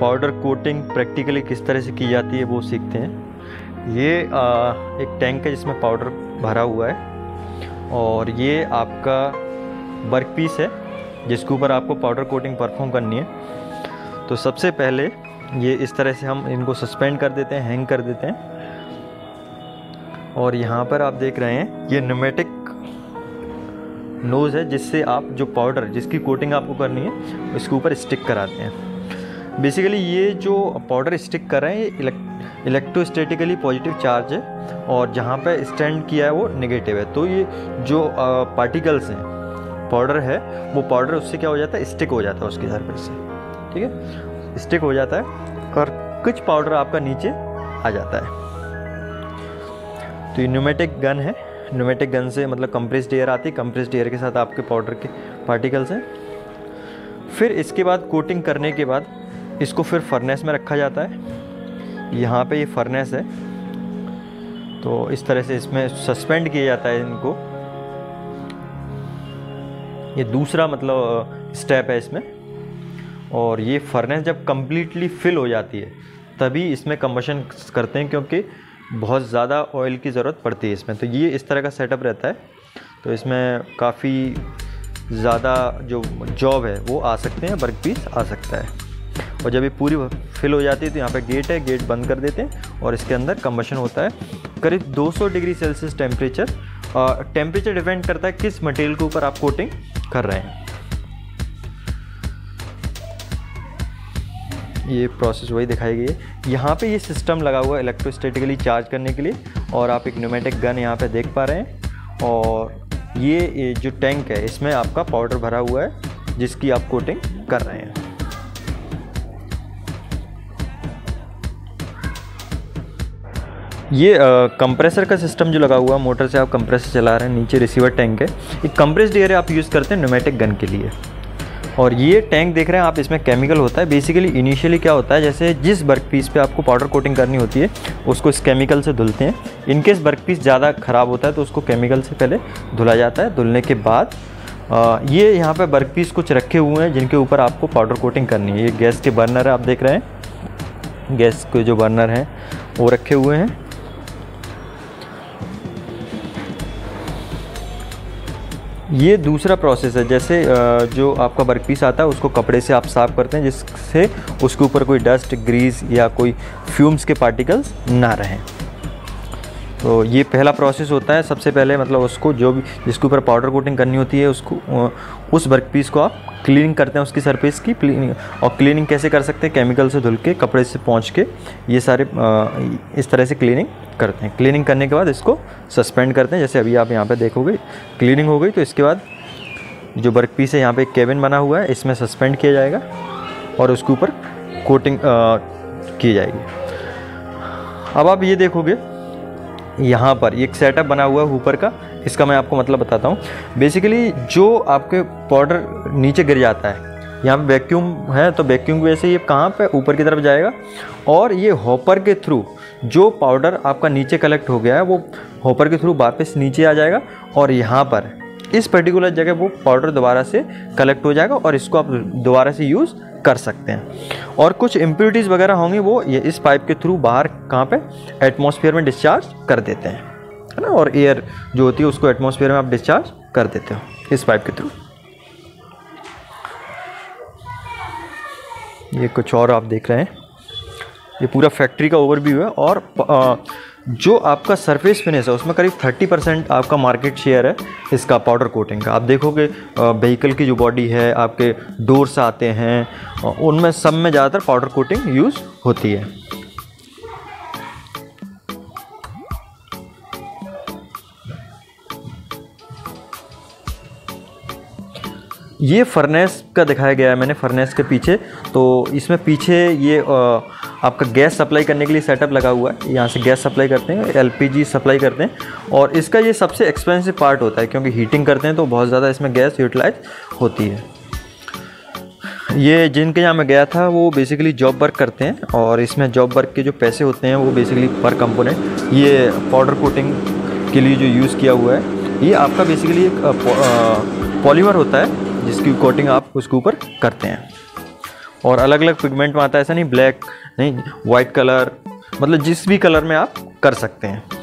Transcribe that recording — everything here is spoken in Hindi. पाउडर कोटिंग प्रैक्टिकली किस तरह से की जाती है वो सीखते हैं। ये एक टैंक है जिसमें पाउडर भरा हुआ है और ये आपका वर्क पीस है जिसके ऊपर आपको पाउडर कोटिंग परफॉर्म करनी है। तो सबसे पहले ये इस तरह से हम इनको सस्पेंड कर देते हैं, हैंग कर देते हैं। और यहाँ पर आप देख रहे हैं ये न्यूमेटिक नोज़ है जिससे आप जो पाउडर जिसकी कोटिंग आपको करनी है उसके ऊपर स्टिक कराते हैं। बेसिकली ये जो पाउडर स्टिक कर रहे हैं इलेक्ट्रोस्टैटिकली पॉजिटिव चार्ज है और जहाँ पर स्टैंड किया है वो नेगेटिव है। तो ये जो पार्टिकल्स हैं पाउडर है वो पाउडर उससे क्या हो जाता है, स्टिक हो जाता है उसके सरफेस से, ठीक है, स्टिक हो जाता है और कुछ पाउडर आपका नीचे आ जाता है। तो ये न्यूमेटिक गन है, न्यूमेटिक गन से मतलब कंप्रेस्ड एयर आती है, कंप्रेस्ड एयर के साथ आपके पाउडर के पार्टिकल्स हैं। फिर इसके बाद कोटिंग करने के बाद इसको फिर फर्नेस में रखा जाता है। यहाँ पे ये फर्नेस है तो इस तरह से इसमें सस्पेंड किया जाता है इनको। ये दूसरा मतलब स्टेप है इसमें। और ये फर्नेस जब कम्प्लीटली फिल हो जाती है तभी इसमें कम्बशन करते हैं क्योंकि बहुत ज़्यादा ऑयल की ज़रूरत पड़ती है इसमें। तो ये इस तरह का सेटअप रहता है। तो इसमें काफ़ी ज़्यादा जो जॉब है वो आ सकते हैं, वर्क पीस आ सकता है। और जब ये पूरी फिल हो जाती है तो यहाँ पे गेट है, गेट बंद कर देते हैं और इसके अंदर कम्बशन होता है। करीब 200 डिग्री सेल्सियस टेम्परेचर डिपेंड करता है किस मटेरियल के ऊपर आप कोटिंग कर रहे हैं। ये प्रोसेस वही दिखाई गई है। यहाँ पे ये सिस्टम लगा हुआ है इलेक्ट्रोस्टैटिकली चार्ज करने के लिए और आप एक न्यूमेटिक गन यहाँ पे देख पा रहे हैं। और ये जो टैंक है इसमें आपका पाउडर भरा हुआ है जिसकी आप कोटिंग कर रहे हैं। ये कंप्रेसर का सिस्टम जो लगा हुआ है, मोटर से आप कंप्रेसर चला रहे हैं, नीचे रिसीवर टैंक है। एक कंप्रेस्ड एयर आप यूज़ करते हैं न्यूमेटिक गन के लिए। और ये टैंक देख रहे हैं आप, इसमें केमिकल होता है। बेसिकली इनिशियली क्या होता है, जैसे जिस वर्क पीस पे आपको पाउडर कोटिंग करनी होती है उसको इस केमिकल से धुलते हैं। इनकेस वर्क पीस ज़्यादा ख़राब होता है तो उसको केमिकल से पहले धुला जाता है। धुलने के बाद ये यहाँ पर वर्क पीस कुछ रखे हुए हैं जिनके ऊपर आपको पाउडर कोटिंग करनी है। ये गैस के बर्नर आप देख रहे हैं, गैस के जो बर्नर हैं वो रखे हुए हैं। ये दूसरा प्रोसेस है। जैसे जो आपका वर्क पीस आता है उसको कपड़े से आप साफ़ करते हैं जिससे उसके ऊपर कोई डस्ट, ग्रीस या कोई फ्यूम्स के पार्टिकल्स ना रहें। तो ये पहला प्रोसेस होता है। सबसे पहले मतलब उसको जो भी जिसके ऊपर पाउडर कोटिंग करनी होती है उसको, उस वर्क पीस को आप क्लीनिंग करते हैं उसकी सरफेस की। और क्लीनिंग कैसे कर सकते हैं, केमिकल से धुल के, कपड़े से पोंछ के, ये सारे इस तरह से क्लीनिंग करते हैं। क्लीनिंग करने के बाद इसको सस्पेंड करते हैं। जैसे अभी आप यहाँ पर देखोगे क्लीनिंग हो गई तो इसके बाद जो वर्क पीस है यहाँ पर एक केबिन बना हुआ है, इसमें सस्पेंड किया जाएगा और उसके ऊपर कोटिंग की जाएगी। अब आप ये देखोगे यहाँ पर एक सेटअप बना हुआ है ऊपर का, इसका मैं आपको मतलब बताता हूँ। बेसिकली जो आपके पाउडर नीचे गिर जाता है, यहाँ पे वैक्यूम है तो वैक्यूम की वजह से ये कहाँ पे ऊपर की तरफ जाएगा और ये हॉपर के थ्रू जो पाउडर आपका नीचे कलेक्ट हो गया है वो हॉपर के थ्रू वापस नीचे आ जाएगा और यहाँ पर इस पर्टिकुलर जगह वो पाउडर दोबारा से कलेक्ट हो जाएगा और इसको आप दोबारा से यूज़ कर सकते हैं। और कुछ इम्प्योरिटीज़ वगैरह होंगी वो ये इस पाइप के थ्रू बाहर कहाँ पे एटमॉस्फेयर में डिस्चार्ज कर देते हैं, है ना। और एयर जो होती है उसको एटमॉस्फेयर में आप डिस्चार्ज कर देते हो इस पाइप के थ्रू। ये कुछ और आप देख रहे हैं, ये पूरा फैक्ट्री का ओवरव्यू है। और जो आपका सरफेस फिनिश है उसमें करीब 30% आपका मार्केट शेयर है इसका पाउडर कोटिंग का। आप देखोगे व्हीकल की जो बॉडी है, आपके डोर्स आते हैं, उनमें सब में ज़्यादातर पाउडर कोटिंग यूज़ होती है। ये फर्नेस का दिखाया गया है मैंने, फर्नेस के पीछे। तो इसमें पीछे ये आपका गैस सप्लाई करने के लिए सेटअप लगा हुआ है। यहाँ से गैस सप्लाई करते हैं, एलपीजी सप्लाई करते हैं। और इसका ये सबसे एक्सपेंसिव पार्ट होता है क्योंकि हीटिंग करते हैं तो बहुत ज़्यादा इसमें गैस यूटिलाइज होती है। ये जिनके यहाँ मैं गया था वो बेसिकली जॉब वर्क करते हैं और इसमें जॉब वर्क के जो पैसे होते हैं वो बेसिकली पर कंपोनेंट, ये पाउडर कोटिंग के लिए जो यूज़ किया हुआ है ये आपका बेसिकली एक पॉलीमर होता है जिसकी कोटिंग आप उसके ऊपर करते हैं। और अलग अलग पिगमेंट में आता है, ऐसा नहीं ब्लैक नहीं, वाइट कलर, मतलब जिस भी कलर में आप कर सकते हैं।